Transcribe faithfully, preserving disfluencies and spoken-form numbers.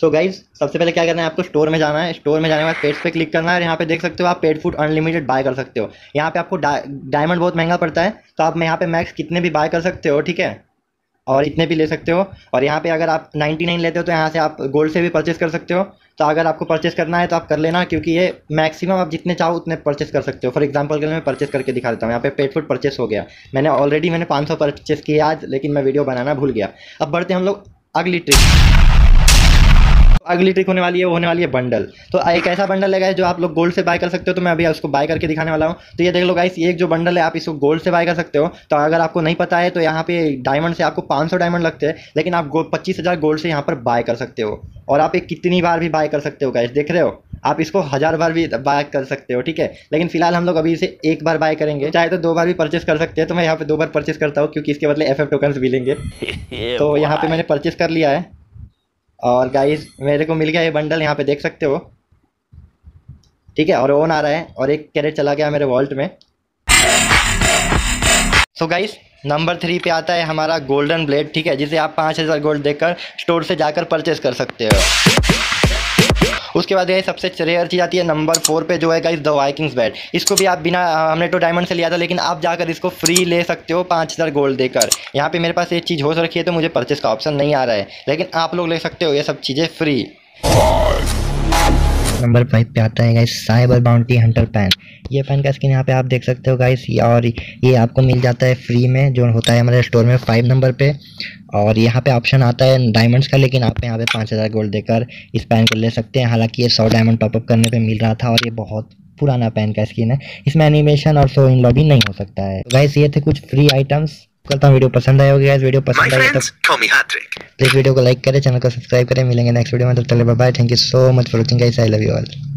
So guys सबसे पहले क्या करना है, आपको स्टोर में जाना है। स्टोर में जाने के बाद पेट्स पे क्लिक करना है और यहाँ पे देख सकते हो आप पेट फूड अनलिमिटेड बाय कर सकते हो। यहाँ पे आपको डायमंड बहुत महंगा पड़ता है तो आप यहाँ पे मैक्स कितने भी बाय कर सकते हो, ठीक है, और इतने भी ले सकते हो। और यहाँ पे अगर आप निन्यानवे लेते हो तो यहाँ से आप गोल्ड से भी परचेस कर सकते हो। तो अगर आपको परचेस करना है तो आप कर लेना, क्योंकि ये मैक्सिमम आप जितने चाहो उतने परचेस कर सकते हो। फॉर एग्जांपल के लिए मैं परचेस करके दिखा देता हूँ। यहाँ पे पेट फूड परचेस हो गया, मैंने ऑलरेडी मैंने पाँच सौ परचेस किया आज, लेकिन मैं वीडियो बनाना भूल गया। अब बढ़ते हैं हम लोग अगली ट्रिक। अगली ट्रिक होने वाली है, वो होने वाली है बंडल। तो एक ऐसा बंडल है जो आप लोग गोल्ड से बाय कर सकते हो, तो मैं अभी उसको बाय करके दिखाने वाला हूँ। तो ये देख लो गाइस, एक जो बंडल है आप इसको गोल्ड से बाय कर सकते हो। तो अगर आपको नहीं पता है तो यहाँ पे डायमंड से आपको पाँच सौ डायमंड लगते हैं, लेकिन आप पच्चीस हज़ार गोल्ड से यहाँ पर बाय कर सकते हो। और आप एक कितनी बार भी बाय कर सकते हो गाइस, देख रहे हो, आप इसको हज़ार बार भी बाय कर सकते हो, ठीक है। लेकिन फिलहाल हम लोग अभी इसे एक बार बाय करेंगे, चाहे तो दो बार भी परचेस कर सकते हैं। तो मैं यहाँ पर दो बार परचेस करता हूँ क्योंकि इसके बदले एफ एफ टोकन्स मिलेंगे। तो यहाँ पर मैंने परचेस कर लिया है और गाइस मेरे को मिल गया ये बंडल, यहाँ पे देख सकते हो, ठीक है। और ओन आ रहा है और एक कैरेट चला गया मेरे वॉल्ट में। सो गाइस नंबर थ्री पे आता है हमारा गोल्डन ब्लेड, ठीक है, जिसे आप पाँच हज़ार गोल्ड देकर स्टोर से जाकर परचेस कर सकते हो। उसके बाद ये सबसे रेयर चीज़ आती है नंबर फोर पे, जो है गाइस द वाइकिंग्स बैट। इसको भी आप बिना, हमने तो डायमंड से लिया था, लेकिन आप जाकर इसको फ्री ले सकते हो पाँच हज़ार गोल्ड देकर। यहाँ पे मेरे पास ये चीज़ हो रखी है तो मुझे परचेस का ऑप्शन नहीं आ रहा है, लेकिन आप लोग ले सकते हो ये सब चीज़ें फ्री। नंबर फाइव पे आता है guys cyber bounty hunter pan. ये पैन का स्किन यहाँ पे आप देख सकते हो गाइस, और ये आपको मिल जाता है फ्री में, जो होता है हमारे स्टोर में फाइव नंबर पे। और यहाँ पे ऑप्शन आता है डायमंड्स का, लेकिन आप यहाँ पे पाँच हज़ार गोल्ड देकर इस पैन को ले सकते हैं। हालांकि ये सौ डायमंड टॉपअप करने पे मिल रहा था और ये बहुत पुराना पैन का स्किन है, इसमें एनिमेशन और शो इन लॉबी नहीं हो सकता है। गाइस ये थे कुछ फ्री आइटम्स, करता हूँ वीडियो पसंद आए होगी गाइस। वीडियो पसंद आए तो प्लीज़ वीडियो को लाइक करें, चैनल को सब्सक्राइब करें। मिलेंगे नेक्स्ट वीडियो में, तब तक bye bye. Thank you so much for watching guys, I love you all.